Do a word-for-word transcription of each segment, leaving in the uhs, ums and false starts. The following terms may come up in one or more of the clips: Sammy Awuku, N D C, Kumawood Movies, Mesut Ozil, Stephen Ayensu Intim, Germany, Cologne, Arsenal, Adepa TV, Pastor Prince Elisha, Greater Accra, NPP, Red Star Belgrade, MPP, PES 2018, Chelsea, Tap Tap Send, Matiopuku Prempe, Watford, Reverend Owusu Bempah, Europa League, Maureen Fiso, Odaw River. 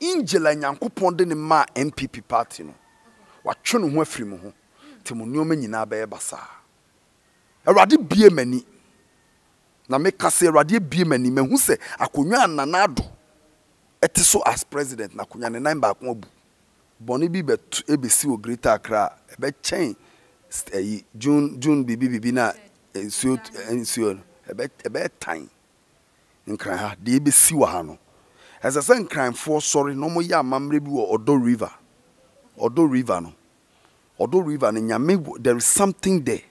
Injela nyankopon de ne ma M P P party no. Watwe no ho afiri mo ho. Temonio ma nyina ba e basa. Awrade bie mani. Na me kase awrade bie mani mehu se akonwa anana do. Ete so as president na konwa ne nan ba ko abu. Boni bi be ebesi o Greater Accra be chain June June bibi bibi na ensuo ensuo ebe ebe time. Nkran ha de ebesi wa ha no. As I said, crime for sorry, no more ya mamrebu or Odaw River. Odaw River no. Odaw River and Yame, there is something there.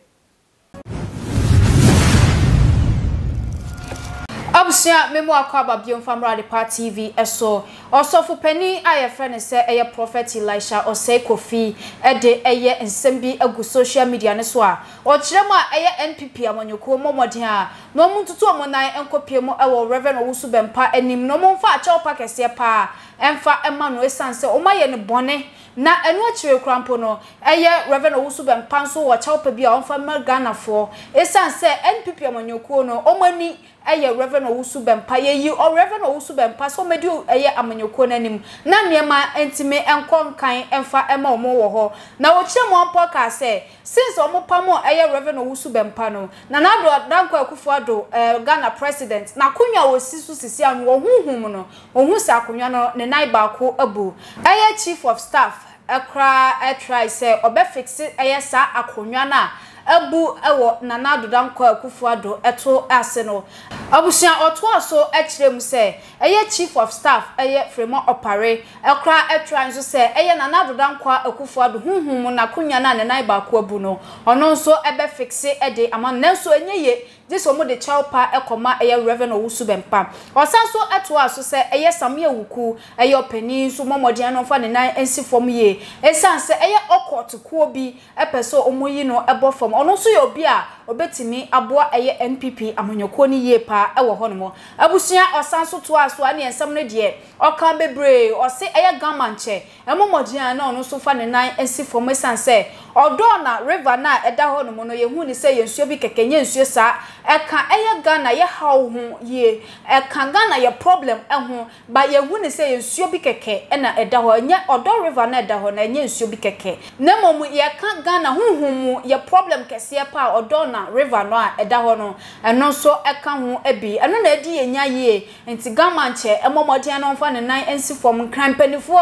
Obsia memo akwaba biom famra de Tap T V eso also for penny aye friend say eye prophet Elisha or say kofi e de eye nsem bi agu social media ne so a o kiremu a eye N P P amanyoko momodin a no muntutu omonan enkopie mu ewo Reverend Owusu Bempah enim no monfa a chew pakese pa emfa emanu esanse o maye ne bone na enu akire krampo no eye Reverend Owusu Bempah so wo chew pa bi a onfa magana fo esanse N P P amanyoko no omani eye Reverend Owusu Bempah ye or Reverend Owusu Bempah so medu eye amanyoko nanim na niema entime enkonkan enfa ema omo wo ho na wo kire mo poka se since omo pamo eye Reverend Owusu Bempah no na na do danko akufo ado Ghana president na kunya wo sisu sisi anu wo hunhum no ohun sa kunya no ne nai baako abu eye chief of staff akra atry se obe fix eye sa akonwa na abu ewo nana dodanko akufuado eto ase no abusia oto aso ekiremu se eye chief of staff eye fremo opare ekra etran so se eye nana dodanko akufuado hunhum na kunya na nana baako abu no ono nso ebe fixe ede ama nenso enyeye jiso mo de chawpa ekoma eye Reverend Owusu Bempah osanso eto aso se eye Sammy Awuku eye openi so momodian no fa ne nan ensi fom ye esanse eye okot kuo bi epeso omoyi no ebo fom ono so ye obi a obetimi aboa eye N P P amanyoko ni ye pa ewo hono mo abusua osanso to aso ane ensam ne de okan bebre o se eye gamanche emomodian na ono so fa ne nan ensi fom esanse Odaw na River na eda hono mo no ye hu ni se ye nsuo bi kekenye nsuo sa eka eye Ghana ye hawo ho ye eka Ghana ye problem eho ba ye hu ni se ye nsuo bi keke na eda ho nye Odaw River na eda ho na nye nsuo bi keke na mom ye ka Ghana honhum ye problem kese pa Odaw na River no a eda ho no eno so eka ho ebi eno na edi ye nya ye nti gamanche emomodi anonfa ne nan ensi form crime penifo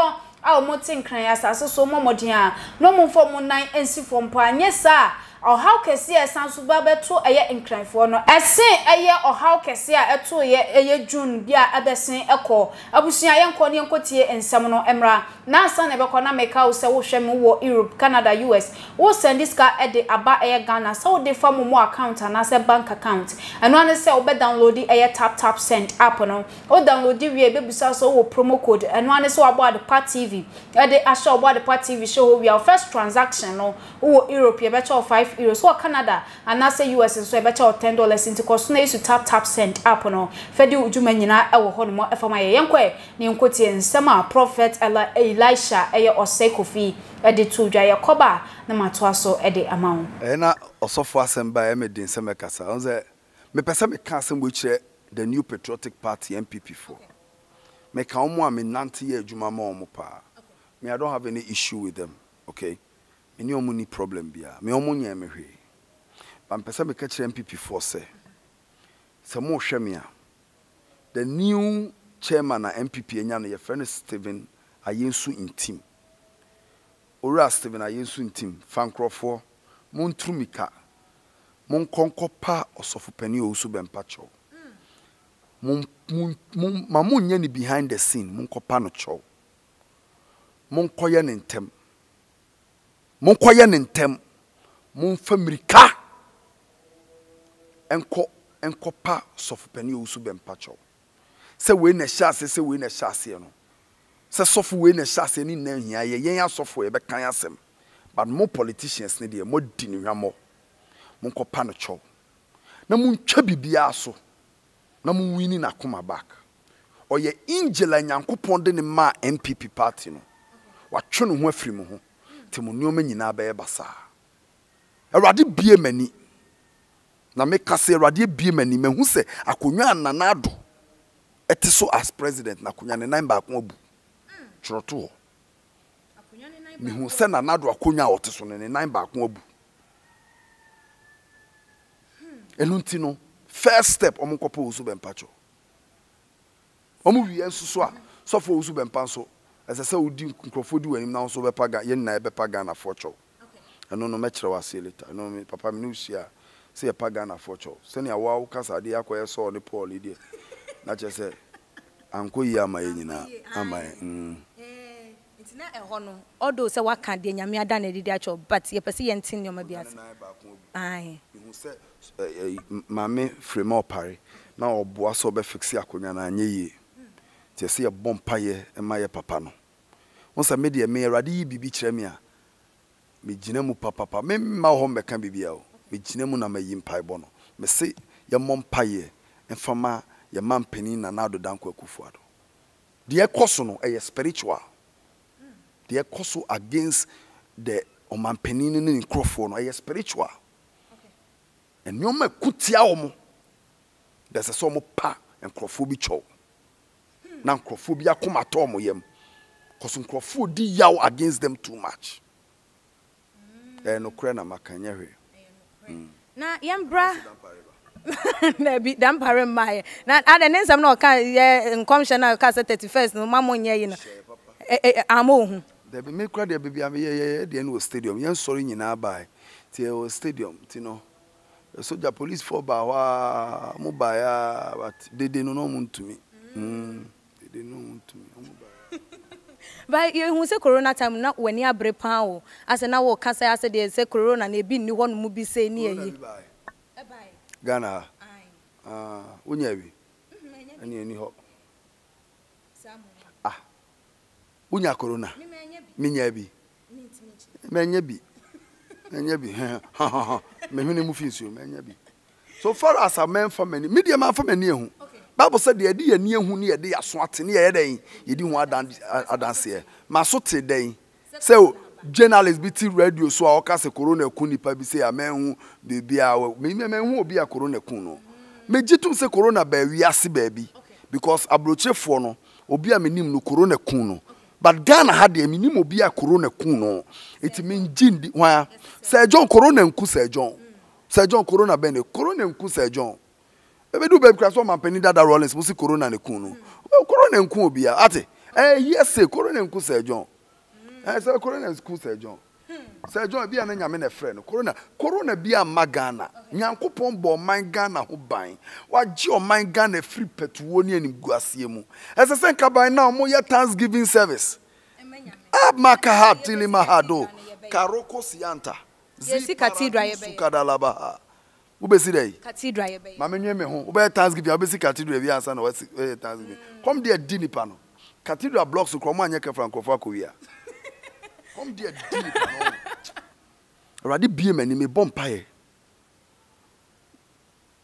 a omotin kran asaso so momodi a no momfo mo nan ensi form pa nyesa or how can see a sans baba to a year in crime for no? I say a year or how can see a two year a year June, dear Abessin Echo, Abusia, young Cornian Cotier and Samuel Emra. Now, son of economic house, I will shame Europe, Canada, U S. Will send this car at the Abba Air Ghana, so they form more account and as a bank account. And one is sell better download the air tap tap send app on or download the baby so promo code. And one is so about the Tap T V. At the Asher about the Tap T V show, we are first transaction or Europe, you better five. Euros or Canada and now say U S so better or ten dollars into cost na isu tap tap send up no fedi ujuma nyina ewo ho no mo efama ye yenkwe ne nkoti ensem a prophet Elisha eye osekofi e de tudwa ye koba na mato aso e de amawo e na osofo asem ba e medin sem ekasa onze me pese me ka asem wo kire the New Patriotic Party M P P four me ka omo a me nante ye ejuma ma omo pa me I don't have any issue with them okay. Any omuni problem bia me omunye me hwe ba mpesa me ka kire M P P four se se mo hwe me a the new chairman na M P P enya no your friend Stephen Ayensu Intim ora Stephen Ayensu Intim fankrofo mo ntrumika mo nkonkopa osofopani Owusu Bempah cho mo ma mo nya ni behind the scene mo nkopa no cho mo nkoye ne ntem Mon kwaye nintem, mon femirika, enko enko pa sofupeni Owusu Bempah cho. Se we ne chase, se we ne chase no. Se sofu we ne chase ni nan hia ye, yen ya sofu ye be kan asem. But mo politicians ne de mo di ne hwamo. Mon kopa no cho. Na mon twa bibia so. Na mon wini na koma back. Oye Angela Nyankopon de ne ma M P P party no. Watwe no ho afiri mo ho. Temonio ma nyina ba e basa awrade bie mani na me kase awrade bie mani mehu se akonwa anana do ete so as president na konwa ne nan ba ko abu chroto mi hu se na nado akonya oteso ne nine back obu enunti no first step omunkopo Owusu Bempah cho omu wi ensuso a so for Owusu Bempah so as I say odi nkrofo di wanim na so bepaga ye na bepaga na forcho eno no me kire wase later no me papa me no share say paga na forcho se ne awu kasa de akoye so ne Paul de na che se anko yi amaye nyina amaye eh ntina eho no odo se waka de nyame ada na didi acho but ye pese ye ntin nyoma bia se ai hu se mame frame opare na oboa so be fix akonya na anye yi te se ye bompa ye emaye papa no wonsa me de me erade yi bibi kire me a me gina mu papa papa me ma ho me kan bibi a o me gina mu na mayi mpai bo no me se ye mompa ye enfama ye mampeni na nado danko akufuado de ekoso no e spiritual de ekoso against the omampeni no ni crofo no e spiritual and you ma kutia omo there's a so mo pa and crofo bi cho na crofo bi akoma to omo yem koso crofo di yaw against them too much e no kure na makanya hwe na yambra na bi dan parem mai na ada ne nsam na o ka ye nkomhye na o ka thirty-first no mamonye yi na amohu de bi me kura de bi am ye ye de na o stadium ye nsori nyina bai ti o stadium ti no soja police for ba wa mo ba ya but dede no no muntumi mm dede no muntumi mo ba but you who say corona time na wani abre pan o ase na wo ka say ase de say corona na ebi ni ho no mu bi say ni eyi Ghana. Ah, unyawi. Ani ani ho. Ah. Unya corona. Me nya bi. Me nya bi. Me nya bi. Ha ha ha. Me hwene mu finsu me nya bi. So far as a man for many, me dey man for many ehu. Bible said dey dey ani ehu ne dey aso atene ye den, ye di ho adance ye. Ma so te den. So journalist B T radio so a okase corona ku nipa bi say amen hu baby a me me hu obi a corona ku no me jitum say corona ba wiase ba bi because abroche for no obi a menim no corona ku no but Ghana had the menim obi a corona ku no it mean jindi hwa say John corona nku say John say John corona ba ne corona nku say John ebe do be kraso mampani dada Rollins musi corona ne ku no corona nku obi a ate eh yes say corona nku say John I say corona school say John. Say John bi ananya me na friend corona corona bi amagana nyankopon bo man Ghana ho ban wa gi o man Ghana free petuo ni aniguasie mu. Ese say kaban na mo ye Thanksgiving service. Amaka hatili mahado karoko sianta. Yesi cathedral ye be. Sukadalaba. Ubesi dey. Cathedral ye be. Mamenwe me ho. Ube Thanksgiving obesi cathedral bi ansa na we Thanksgiving. Come there dinipa no. Cathedral blocks ukromo anyeke frankofo akowia. Come there deep. Already be me bomb pie.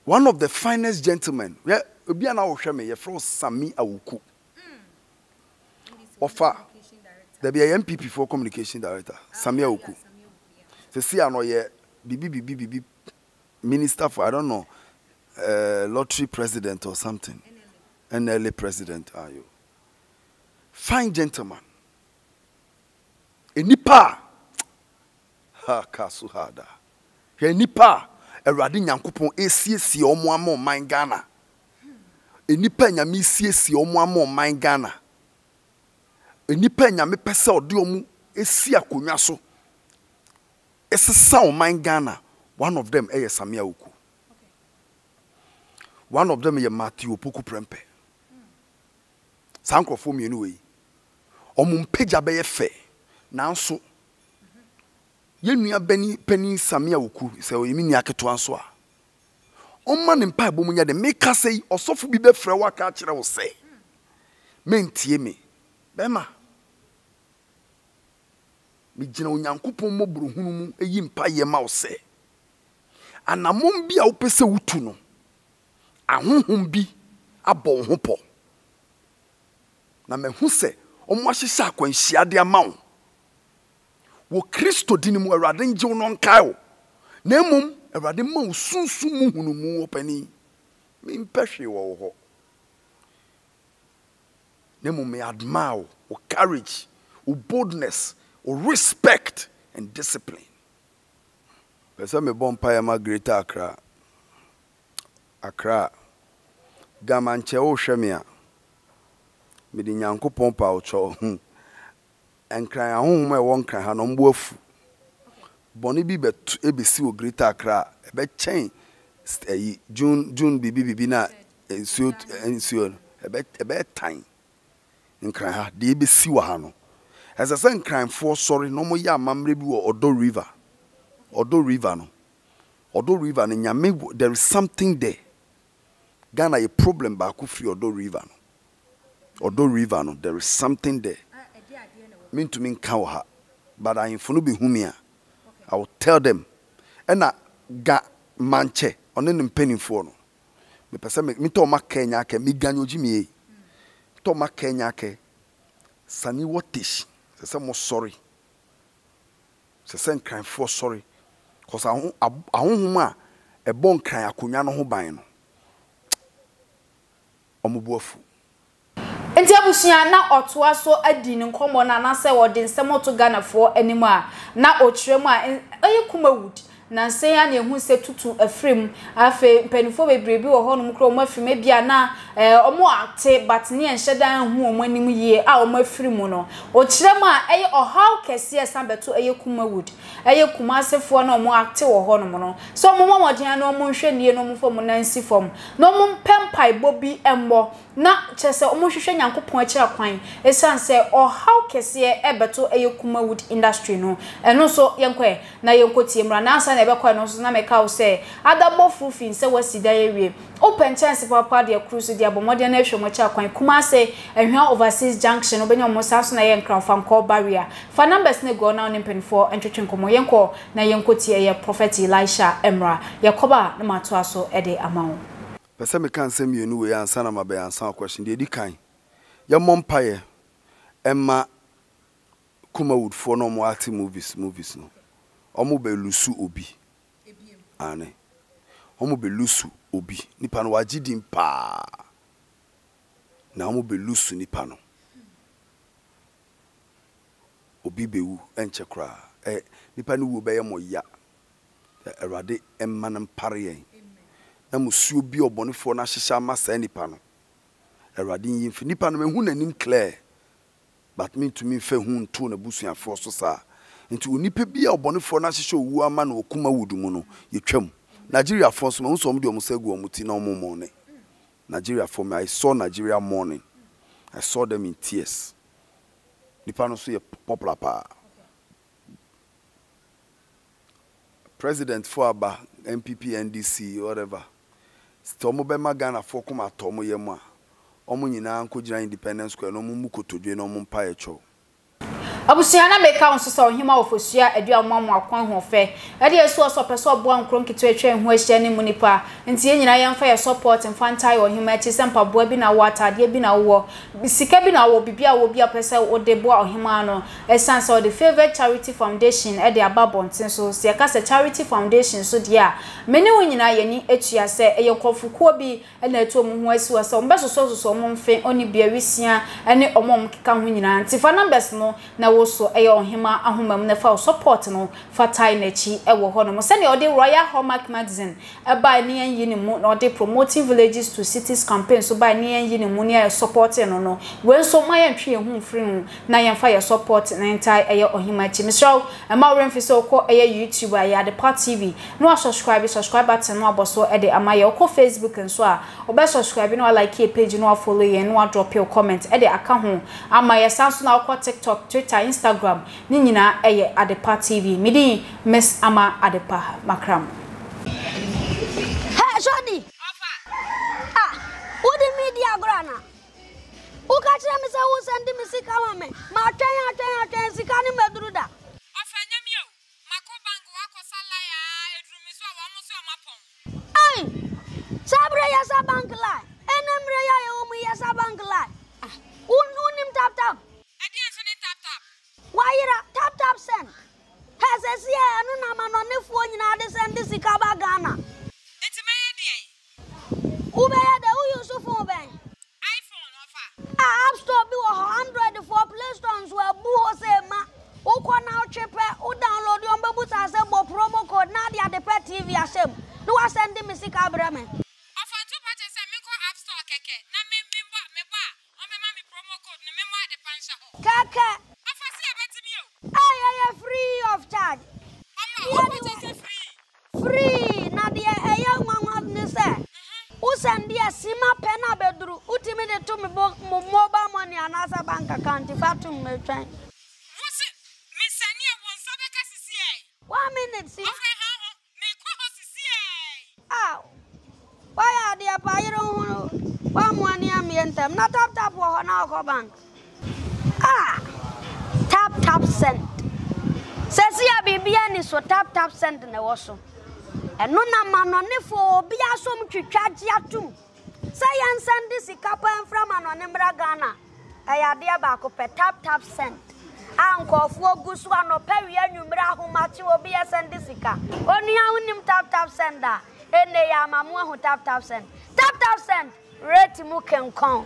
One of the finest gentlemen. Yeah, obi an awo hwe me ye from Sammy Awuku. Offer. There be a M P P for communication director. Sammy Awuku. Say see an oye bibi bibi bibi minister for I don't know uh, lottery president or something. N L A president are you? Fine gentleman. Enipa ha kasuhada enipa erade nyankopon esiesie omo amo man Ghana enipa nyame esiesie omo amo man Ghana enipa nyame pese ode omu esia konwa so esesa o man Ghana one of them eye Sammy Awuku one of them eye Matiopuku Prempe sankrofo mi anyway omo mpagya be ye fe nanso yenua bani pani Sammy Awuku sɛ oyimi nua keto anso a ɔma ne mpa ebo munya de meka sɛ ɔsɔfo bi bɛfrɛ wa ka kyerɛ wo sɛ mentie me bɛma me gyina onyankopɔn mɔboro hunu mu eyi mpa yɛ ma wo sɛ anamom bi a wopɛ sɛ wutu no ahohom bi abɔ wo ho pɔ na mehu sɛ ɔmo ahyehyɛ akwanhyia de ama wo wo Kristo dini mu erade nje wo nkae na emum erade ma usunsu mu hunu mu opani mi mpehwe wo ho Nemu may admire or courage or boldness or respect and discipline. Person me born pay ma greater Accra. Accra. Gamanche o shemia. Me di nyanko pompa o cho. Enkran ahun me won kan ha no mbuafu. Boni bi be ebisi o greater Accra. Ebe chain June June bibi bibi na ensuo ensuo. Ebe ebe time. Enkran ha di ebisi wa ha no. As I said, crime for sorry, no more ya mamre bi or Odaw River. Odaw River no. Odaw River no nyame there is something there. Ghana a problem back free Odaw River no. Odaw River no there is something there. Mean to mean kawa. But I infunu be humia. I will tell them. And I got manche on any penny for no. Me person me to ma Kenya ke me ganyo jimi. To ma Kenya ke sani wotish. Say more sorry. Say send crime for sorry, cause I won't, I won't a born crime. I couldn't know buying. I'm a bofu. Ntiabusia na otoa so adi nkomo na na se wodi nsemo to Ghana for anymore. Na otremu a eyekuma wood na nsen ya na ehun se tutu afrem afa mpanifo bebrebi wo ho no kro mo afrem bia na omo ate but ne enhyedan hu omo anim ye a omo afrem no otremu a eye ohaw kese esa beto eyekuma wood eyekuma asefo na omo ate wo ho no no so omo momoden na omo nhwenie no omo fom na nsi fom na omo mpempai bobi embo na chese omohwehwe nyankopon akira kwan esan se ohaw kese ebeto eyekuma wood industry no eno so yenkwe na yenkotie mra na asa na ebekwa no so na meka wo se adabofu fin se wasida yewie open chance papa de cruise de abomode na ehwe mo akira kwan kuma se ehwa overseas junction obenya omosa so na yenkran fan call barrier fa numbers ne go na one four entwetwe nkomo yenko na yenkotie ye prophet Elisha emra yakoba na mato aso e de amawo. Pese me kan se mienu we ansa na mabe ansa question de di kan ye mompae emma kuma wood for no more acting movies movies no omo be lusu obi ebiem ane omo be lusu obi nipa no wagidi mpa na omo be lusu nipa no obi bewu enche kra eh nipa no wo be ye moya erade emma na mpare yen na musuo bi obonefo na hyehya masa nipa no erade yimfi nipa no mehu nanim clear but me to me fe hu nto na busuafo so sa nti onipa bi obonefo na hyehya owu ama na okuma wudumu no yetwam Nigeria fo so mehu so omde omsegu omuti na omomo ne Nigeria for me I saw Nigeria morning I saw them in tears nipa no so ye popular pa president for aba M P P N D C whatever Stomo be magana fokum atomo ye mu a omo nyina anko gira independence square no mu mukotodwe no mu pa echo Abusia na make council so hima ofosua eduamu amu akwan ho fe e de so so pese obo ankro nkitu etwe ho ehye ne munipa nti ye nyina yemfa ye support mfantai o hima echi sempa boa bi na watade bi na wo sika bi na wo bibia wo bia pese o de boa o hima ano essence of the favorite charity foundation e de ababontin so se ka se charity foundation so de a mene wo nyina ye ni etua se e ye kofuko bi e na etu mu ho asi wo se ombe so so so mo mfe oni bia wisia ene omom kika ho nyina nti fa numbers no na also a young hima and whom I found support no for time nechi a woman send your day Royal Hallmark magazine a by near Yinimun or they promoting villages to cities campaign so by near Yinimunia supporting or no when so my entry and whom free nine fire support and anti air or him at Michelle and Maureen Fiso call a YouTuber at Adepa T V no subscribe subscribe button no bosso at the Amaya or Facebook and so or best subscribing or like your page no follow and no drop your comment at the account home Amaya Samson now call TikTok Twitter Instagram ni nyina eye Adepa T V midi Miss Ama Adepa Makram. Hey Johnny Ofa ah who the media grana who catch me say who send me sika mama ma twen atwen atwen sika ni meduru da Ofa nyame o makobango akosala ya edrumi so wa mo so mapom ai sabre ya sa bank line enemre ya ya omu ya sa bank line ah unim tap tap Waira tap tap send. Has a sea and an unfortunate others and this Cabagana. It's a man. Ubea the Uyu Sufo Bank. iPhone offer. I have stopped you Kaka. I am free of charge. Free. Now the young woman has said, "Who send the Sima Pena Bedru? Who timid to me mobile money and other bank account if I to me train?" One minute, see. Ow. Why are they a pyro? One one yam yentem. Not tap tap for Honako Bank. Ah, tap tap send. Sesia Bibian is for tap tap send in the washroom. And no man on it for be a sum to charge ya too. Say and send this a couple and from an Embra Ghana. I dear back up a tap tap send. Uncle for Guswano Perry and Umbra who Matiobias and Disica. Only I win tap tap sender. And they are my who tap tap send. Tap tap send. Red Mukem Kong.